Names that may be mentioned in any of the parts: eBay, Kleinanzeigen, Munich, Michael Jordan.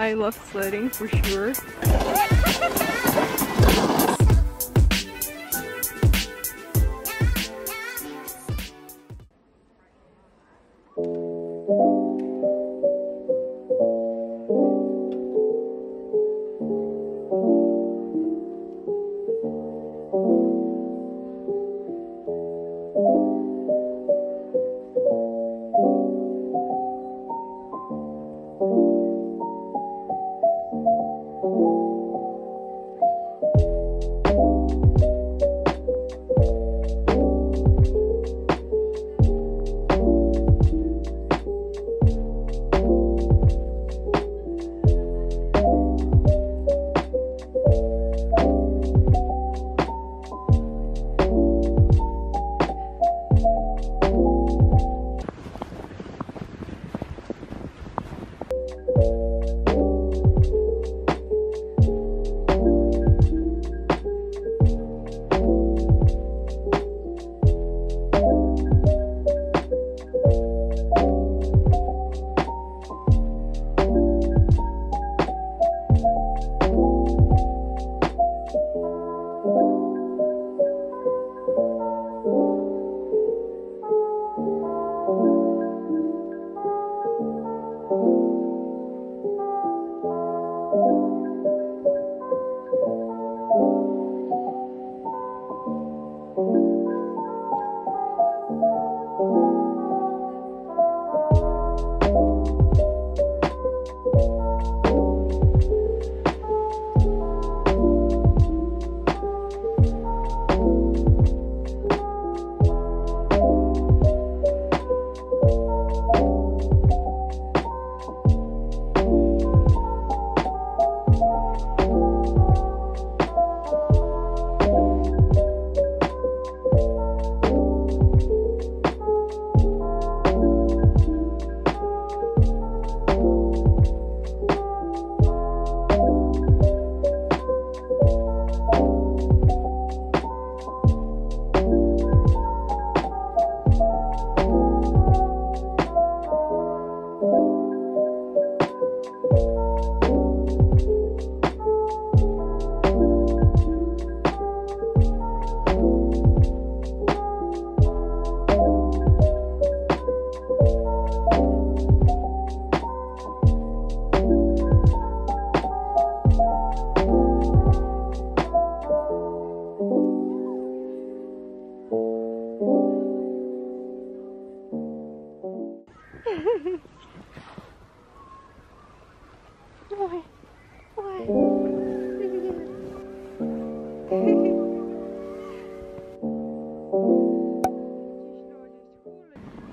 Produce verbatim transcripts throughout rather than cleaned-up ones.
I love sledding for sure.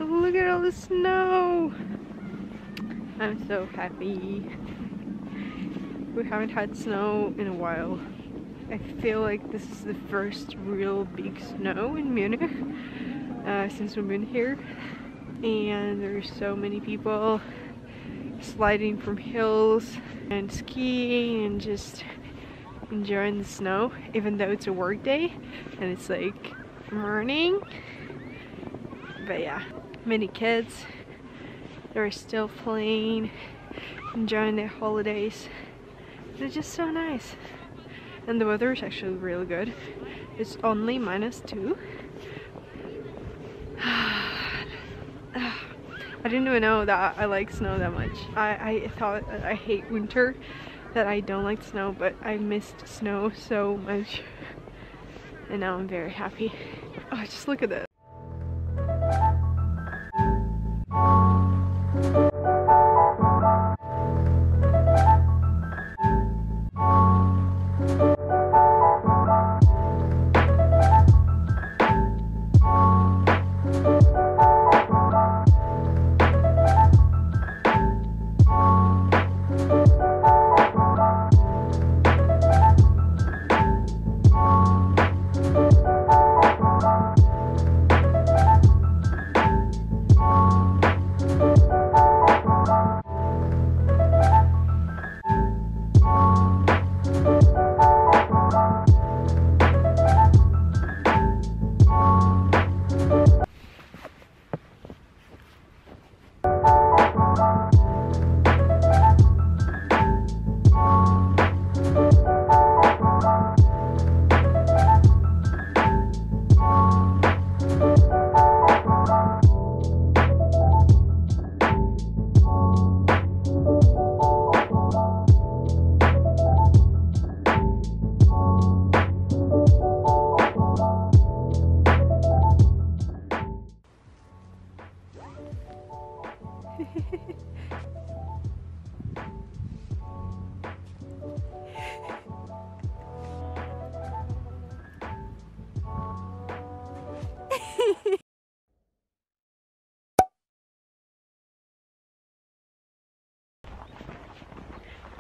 Look at all the snow! I'm so happy. We haven't had snow in a while. I feel like this is the first real big snow in Munich uh, since we've been here, and there's so many people sliding from hills and skiing and just enjoying the snow, even though it's a work day and it's like morning. But yeah, many kids, they're still playing, enjoying their holidays. They're just so nice, and the weather is actually really good. It's only minus two. I didn't even know that I like snow that much. I, I thought that I hate winter, that I don't like snow, but I missed snow so much. And now I'm very happy. Oh, just look at this.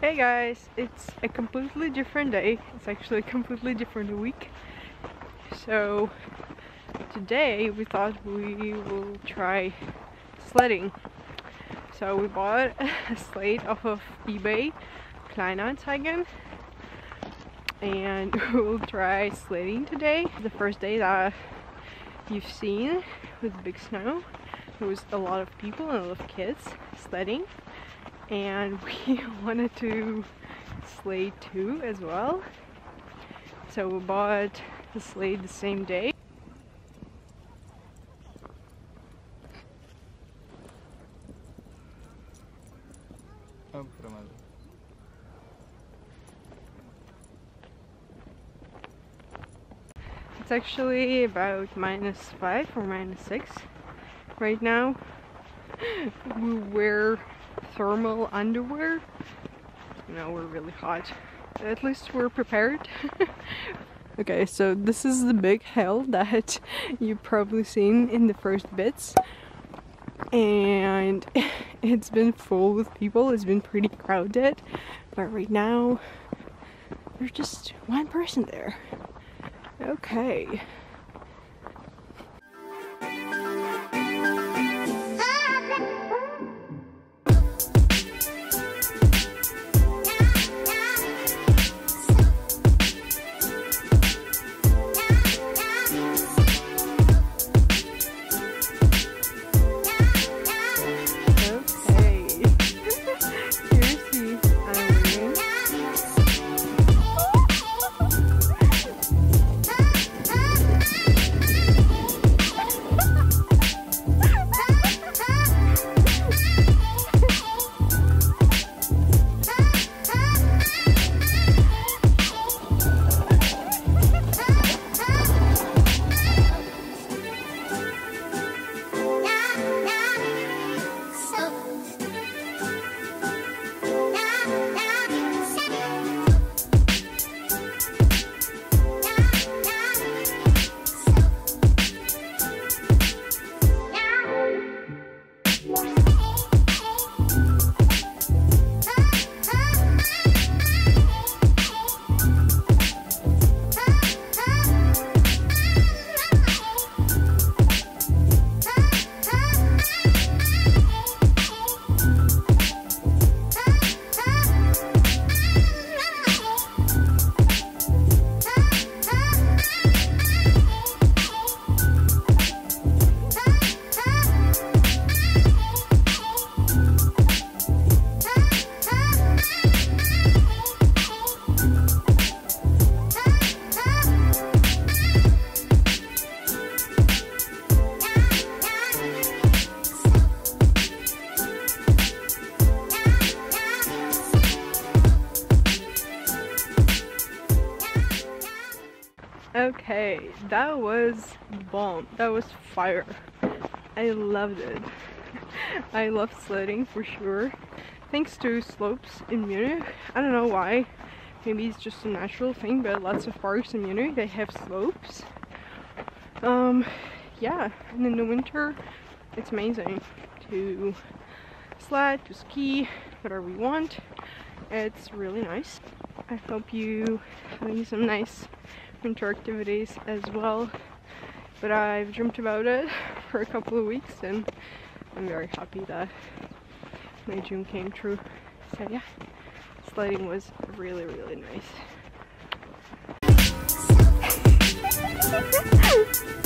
Hey guys, it's a completely different day. It's actually a completely different week. So today we thought we will try sledding. So we bought a sled off of eBay, Kleinanzeigen, and we'll try sledding today. The first day that you've seen with big snow, there was a lot of people and a lot of kids sledding. And we wanted to sled too as well, so we bought the sled the same day. It's actually about minus five or minus six right now. We were thermal underwear. No, we're really hot. At least we're prepared. Okay, so this is the big hill that you've probably seen in the first bits, and it's been full with people. It's been pretty crowded, but right now there's just one person there. Okay. Okay, that was bomb. That was fire. I loved it. I love sledding for sure. Thanks to slopes in Munich. I don't know why. Maybe it's just a natural thing, but lots of parks in Munich, they have slopes. Um, yeah, and in the winter, it's amazing to sled, to ski, whatever you want. It's really nice. I hope you having some nice winter activities as well, but I've dreamt about it for a couple of weeks and I'm very happy that my dream came true. So yeah, sledding was really really nice.